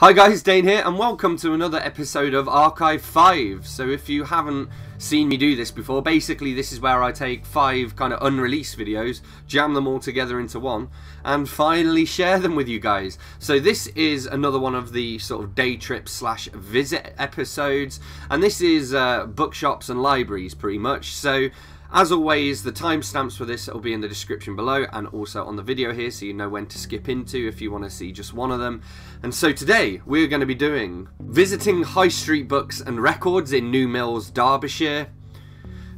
Hi guys, Dane here and welcome to another episode of Archive 5. So if you haven't seen me do this before, basically this is where I take 5 kind of unreleased videos, jam them all together into one, and finally share them with you guys. So this is another one of the sort of day trip slash visit episodes, and this is bookshops and libraries pretty much. So as always, the timestamps for this will be in the description below and also on the video here, so you know when to skip into if you want to see just one of them. And so today we're going to be doing visiting High Street Books and Records in New Mills, Derbyshire,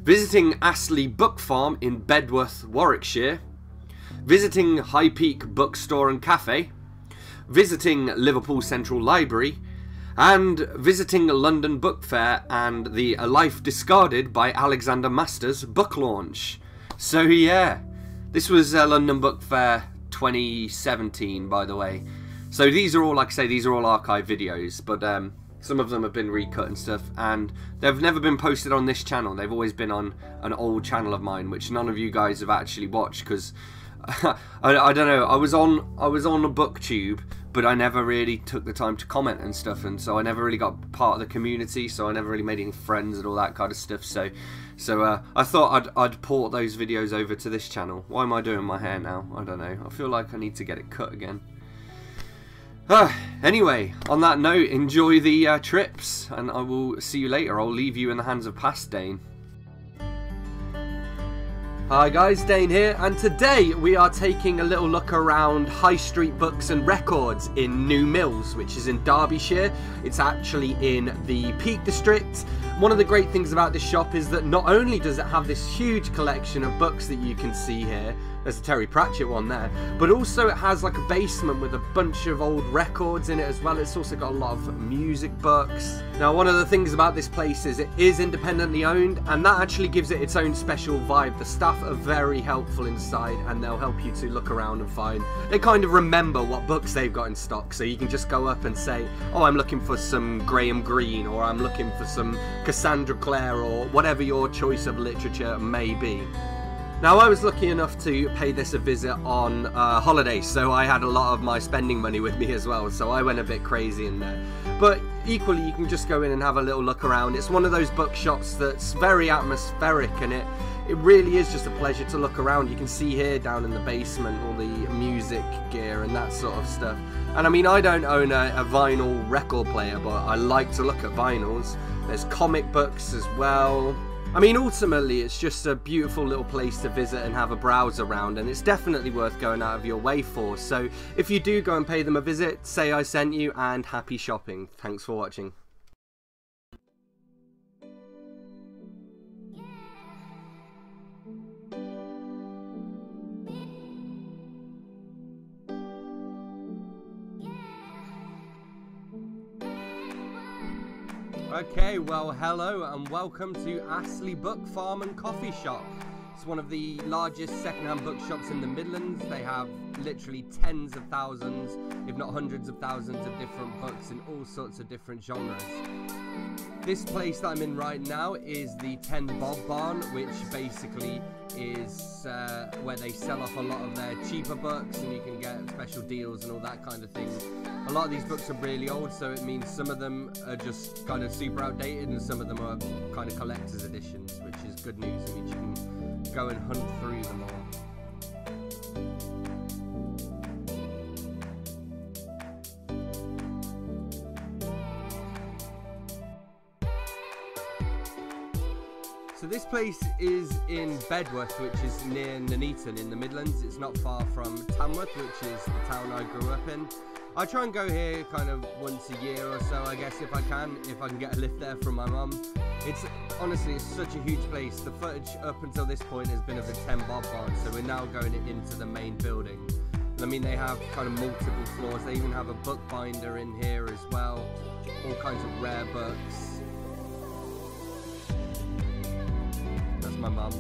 visiting Astley Book Farm in Bedworth, Warwickshire, visiting High Peak Bookstore and Cafe, visiting Liverpool Central Library, and visiting London Book Fair and the A Life Discarded by Alexander Masters book launch. So yeah, this was London Book Fair 2017, by the way. So these are all, like I say, these are all archive videos, but some of them have been recut and stuff, and they've never been posted on this channel. They've always been on an old channel of mine, which none of you guys have actually watched, because I don't know, I was on a BookTube, but I never really took the time to comment and stuff, and so I never really got part of the community, so I never really made any friends and all that kind of stuff. So I thought I'd port those videos over to this channel. Why am I doing my hair now? I don't know. I feel like I need to get it cut again. Anyway, on that note, enjoy the trips, and I will see you later. I'll leave you in the hands of past Dane. Hi guys, Dane here, and today we are taking a little look around High Street Books and Records in New Mills, which is in Derbyshire. It's actually in the Peak District. One of the great things about this shop is that not only does it have this huge collection of books that you can see here, there's a Terry Pratchett one there, but also it has like a basement with a bunch of old records in it as well. It's also got a lot of music books. Now, one of the things about this place is it is independently owned, and that actually gives it its own special vibe. The staff are very helpful inside, and they'll help you to look around and find. They kind of remember what books they've got in stock, so you can just go up and say, oh, I'm looking for some Graham Greene, or I'm looking for some Cassandra Clare, or whatever your choice of literature may be. Now, I was lucky enough to pay this a visit on holiday, so I had a lot of my spending money with me as well, so I went a bit crazy in there. But equally, you can just go in and have a little look around. It's one of those bookshops that's very atmospheric, and it really is just a pleasure to look around. You can see here down in the basement all the music gear and that sort of stuff. And I mean, I don't own a vinyl record player, but I like to look at vinyls. There's comic books as well. I mean, ultimately, it's just a beautiful little place to visit and have a browse around, and it's definitely worth going out of your way for. So if you do go and pay them a visit, say I sent you, and happy shopping. Thanks for watching. Okay, well, hello and welcome to Astley Book Farm and Coffee Shop. It's one of the largest secondhand bookshops in the Midlands. They have literally tens of thousands, if not hundreds of thousands, of different books in all sorts of different genres. This place that I'm in right now is the 10 Bob Barn, which basically is where they sell off a lot of their cheaper books, and you can get special deals and all that kind of thing. A lot of these books are really old, so it means some of them are just kind of super outdated, and some of them are kind of collector's editions, which is good news. I mean, you can go and hunt through them all. So this place is in Bedworth, which is near Nuneaton in the Midlands. It's not far from Tamworth, which is the town I grew up in. I try and go here kind of once a year or so, I guess, if I can get a lift there from my mum. It's honestly, it's such a huge place. The footage up until this point has been of the 10 Bob Barn, so we're now going into the main building. I mean, they have kind of multiple floors. They even have a bookbinder in here as well, all kinds of rare books. My mum.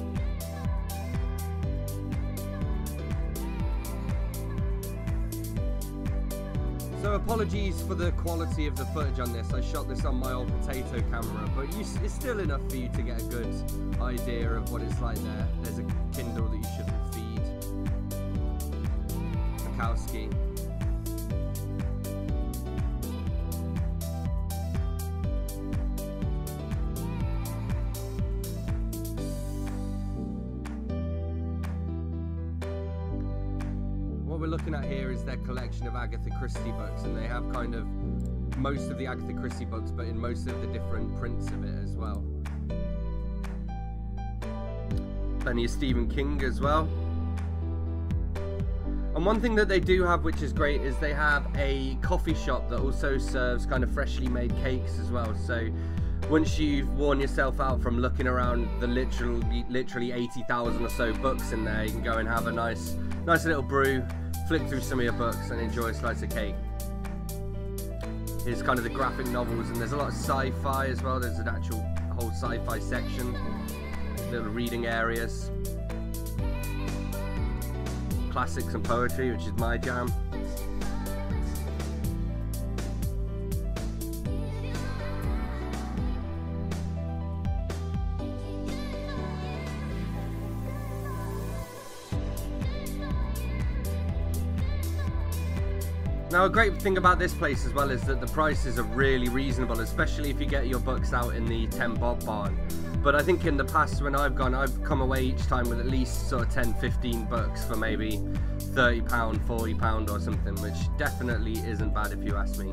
So apologies for the quality of the footage on this. I shot this on my old potato camera, but it's still enough for you to get a good idea of what it's like there. There's a Kindle that you shouldn't feed Mikowski. we're looking at here is their collection of Agatha Christie books, and they have kind of most of the Agatha Christie books, but in most of the different prints of it as well. Plenty of Stephen King as well. And one thing that they do have, which is great, is they have a coffee shop that also serves kind of freshly made cakes as well. So once you've worn yourself out from looking around the literally 80,000 or so books in there, you can go and have a nice little brew, flick through some of your books and enjoy a slice of cake. Here's kind of the graphic novels, and there's a lot of sci-fi as well. There's an actual whole sci-fi section, little reading areas. Classics and poetry, which is my jam. Now, a great thing about this place as well is that the prices are really reasonable, especially if you get your books out in the 10 bob barn. But I think in the past when I've gone, I've come away each time with at least sort of 10, 15 books for maybe £30, £40 or something, which definitely isn't bad if you ask me.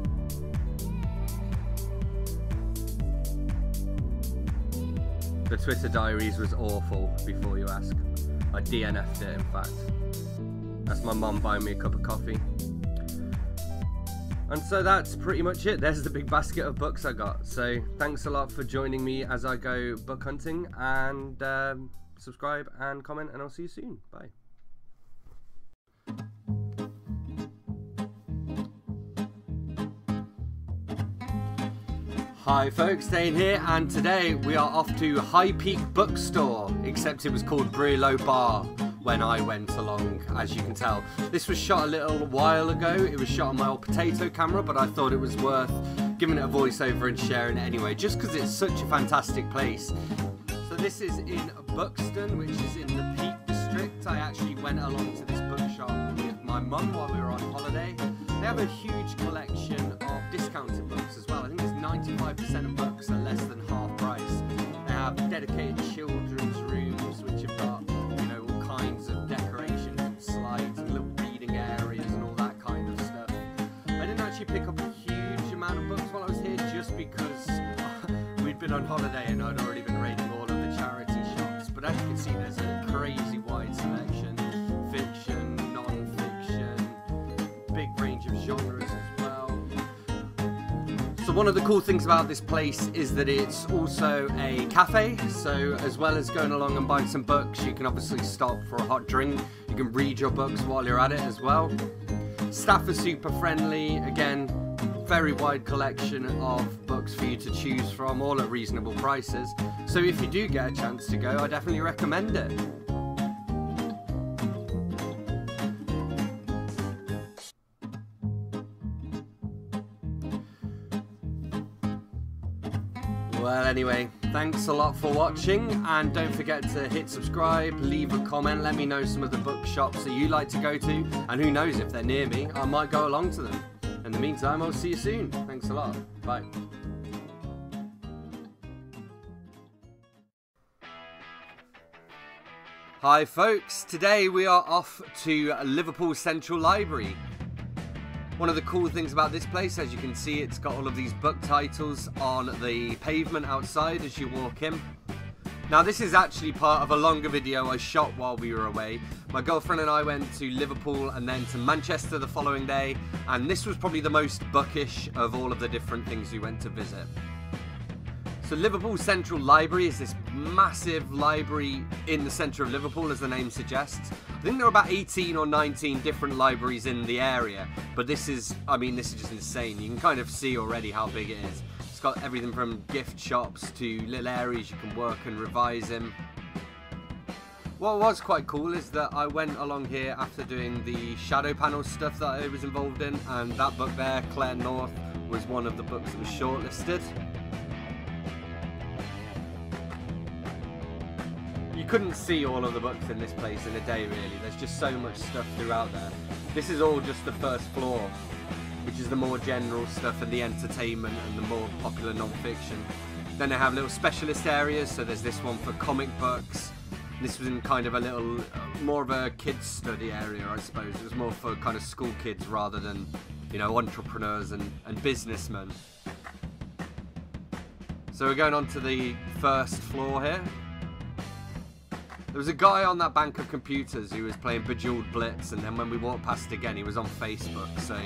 The Twitter Diaries was awful, before you ask. I DNF'd it, in fact. That's my mum buying me a cup of coffee. And so that's pretty much it. There's the big basket of books I got. So thanks a lot for joining me as I go book hunting, and subscribe and comment, and I'll see you soon. Bye. Hi folks, Dane here, and today we are off to High Peak Bookstore, except it was called Brillo Bar when I went along, as you can tell. This was shot a little while ago. It was shot on my old potato camera, but I thought it was worth giving it a voiceover and sharing it anyway, just because it's such a fantastic place. So this is in Buxton, which is in the Peak District. I actually went along to this bookshop with my mum while we were on holiday. They have a huge collection of discounted books as well. I think it's 95% of books are less than half price. They have dedicated children's rooms, which have got pick up a huge amount of books while I was here, just because we'd been on holiday and I'd already been raiding all of the charity shops. But as you can see, there's a crazy wide selection: fiction, non-fiction, big range of genres as well. So one of the cool things about this place is that it's also a cafe, so as well as going along and buying some books, you can obviously stop for a hot drink. You can read your books while you're at it as well. Staff are super friendly, again, very wide collection of books for you to choose from, all at reasonable prices. So if you do get a chance to go, I definitely recommend it. Well, anyway, thanks a lot for watching, and don't forget to hit subscribe, leave a comment, let me know some of the bookshops that you like to go to, and who knows, if they're near me, I might go along to them. In the meantime, I'll see you soon. Thanks a lot. Bye. Hi folks, today we are off to Liverpool Central Library. One of the cool things about this place, as you can see, it's got all of these book titles on the pavement outside as you walk in. Now this is actually part of a longer video I shot while we were away. My girlfriend and I went to Liverpool and then to Manchester the following day, and this was probably the most bookish of all of the different things we went to visit. So Liverpool Central Library is this massive library in the centre of Liverpool, as the name suggests. I think there are about 18 or 19 different libraries in the area, but this is just insane. You can kind of see already how big it is. It's got everything from gift shops to little areas you can work and revise in. What was quite cool is that I went along here after doing the shadow panel stuff that I was involved in, and that book there, Claire North, was one of the books that was shortlisted. You couldn't see all of the books in this place in a day, really. There's just so much stuff throughout there. This is all just the first floor, which is the more general stuff and the entertainment and the more popular non-fiction. Then they have little specialist areas, so there's this one for comic books, This was in kind of a little, more of a kids' study area, I suppose. It was more for kind of school kids rather than, you know, entrepreneurs and businessmen. So we're going on to the first floor here. There was a guy on that bank of computers who was playing Bejeweled Blitz, and then when we walked past again, he was on Facebook. So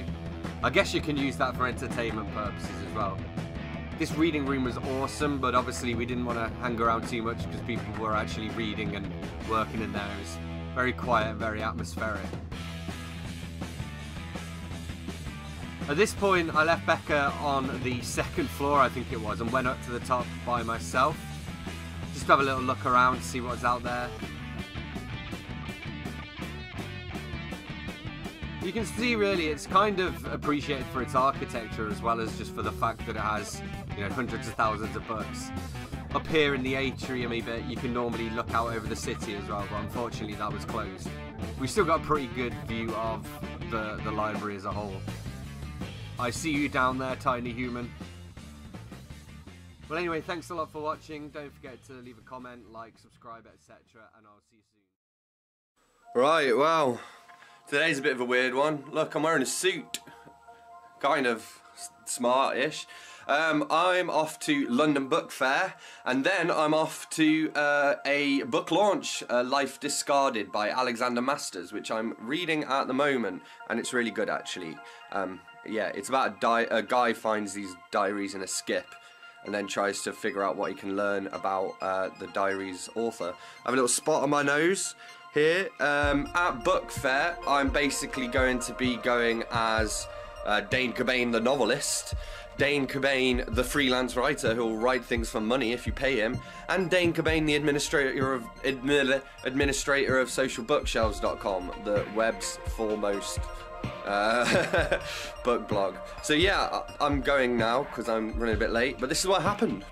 I guess you can use that for entertainment purposes as well. This reading room was awesome, but obviously we didn't want to hang around too much because people were actually reading and working in there. It was very quiet and very atmospheric. At this point, I left Becca on the second floor, I think it was, and went up to the top by myself. Just have a little look around, see what's out there. You can see really it's kind of appreciated for its architecture as well as just for the fact that it has, you know, hundreds of thousands of books. Up here in the atrium a bit, you can normally look out over the city as well, but unfortunately that was closed. We've still got a pretty good view of the library as a whole. I see you down there, tiny human. Well anyway, thanks a lot for watching. Don't forget to leave a comment, like, subscribe, etc. and I'll see you soon. Right, well. Today's a bit of a weird one. Look, I'm wearing a suit. Kind of smart-ish. I'm off to London Book Fair, and then I'm off to a book launch, A Life Discarded by Alexander Masters, which I'm reading at the moment, and it's really good actually. Yeah, it's about a guy finds these diaries in a skip, and then tries to figure out what he can learn about the diary's author. I have a little spot on my nose here. At Book Fair, I'm basically going to be going as Dane Cobain the novelist, Dane Cobain the freelance writer who will write things for money if you pay him, and Dane Cobain the administrator of socialbookshelves.com, the web's foremost book blog. So yeah, I'm going now because I'm running a bit late, but this is what happened.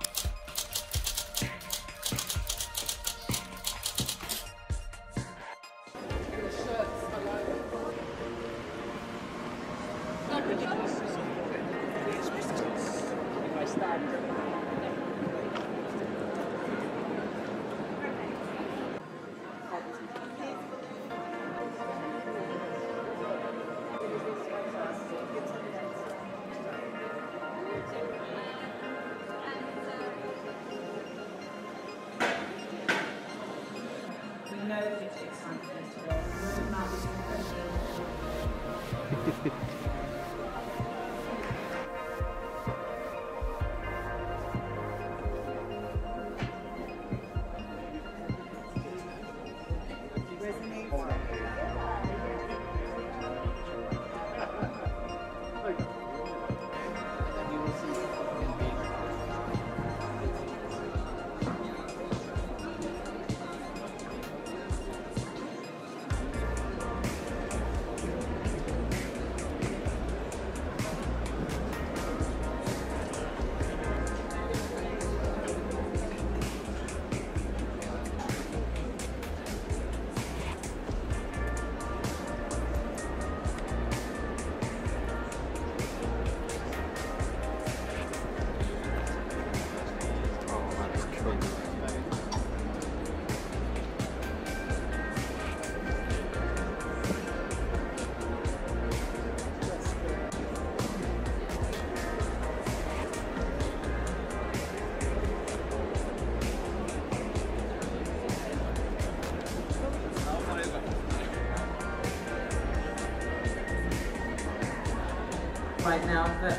Right now, but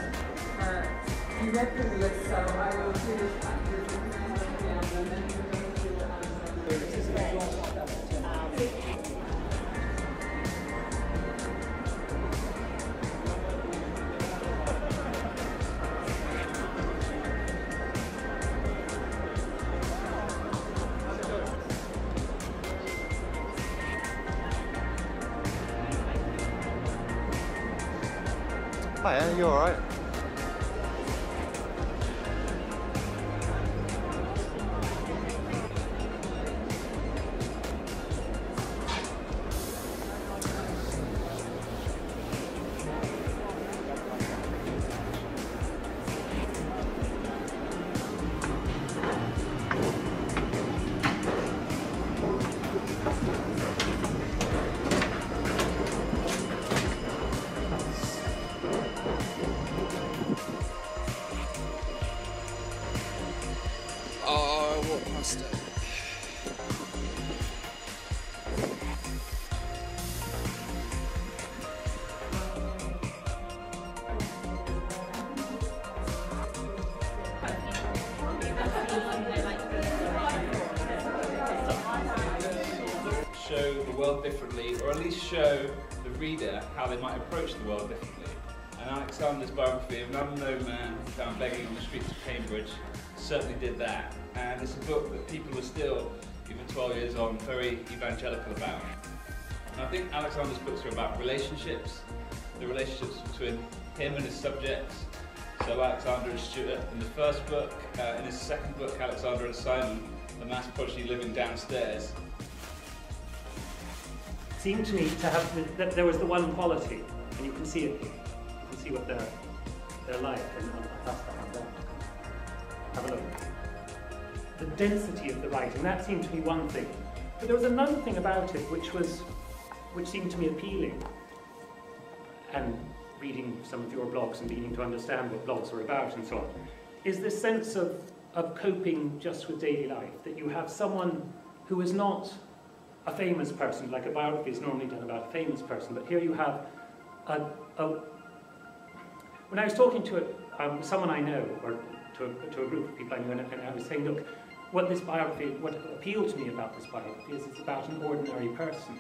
you read through the list, so I will do this after the exam, and then we're going to Hiya, you alright? Masters. Show the world differently, or at least show the reader how they might approach the world differently. And Alexander's biography of an unknown man found begging on the streets of Cambridge certainly did that. And it's a book that people are still, even 12 years on, very evangelical about. And I think Alexander's books are about relationships, the relationships between him and his subjects. So Alexander and Stuart in the first book, in his second book, Alexander and Simon, the mass prodigy living downstairs. It seemed to me to have, that there was the one quality, and you can see it here. See what they're like, and have a look. The density of the writing, that seemed to be one thing. But there was another thing about it which seemed to me appealing. And reading some of your blogs and beginning to understand what blogs are about and so on, is this sense of coping just with daily life, that you have someone who is not a famous person, like a biography is normally done about a famous person, but here you have a when I was talking to someone I know, or to a group of people I know, and I was saying, look, what this biography, what appealed to me about this biography is it's about an ordinary person.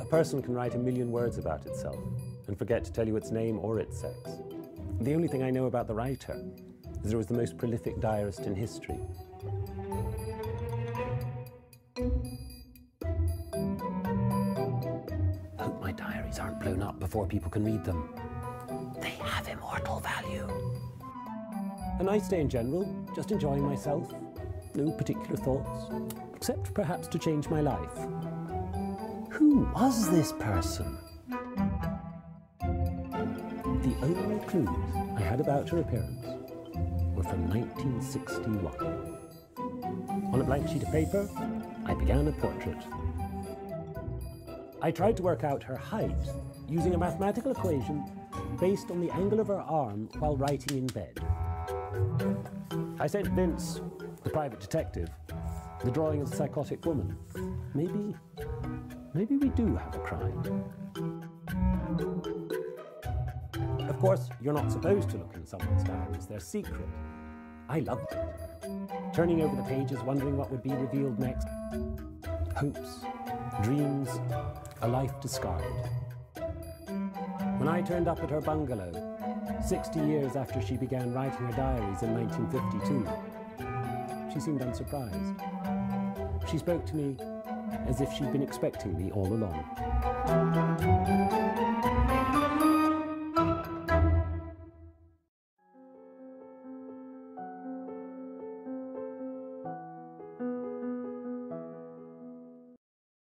A person can write 1 million words about itself and forget to tell you its name or its sex. The only thing I know about the writer as it was the most prolific diarist in history. I hope my diaries aren't blown up before people can read them. They have immortal value. A nice day in general, just enjoying myself. No particular thoughts, except perhaps to change my life. Who was this person? The only clues I had about her appearance from 1961. On a blank sheet of paper, I began a portrait. I tried to work out her height using a mathematical equation based on the angle of her arm while writing in bed. I sent Vince, the private detective, the drawing of the psychotic woman. Maybe we do have a crime. Of course, you're not supposed to look in someone's diaries, they're secret. I loved it. Turning over the pages, wondering what would be revealed next. Hopes, dreams, a life discarded. When I turned up at her bungalow, 60 years after she began writing her diaries in 1952, she seemed unsurprised. She spoke to me as if she'd been expecting me all along.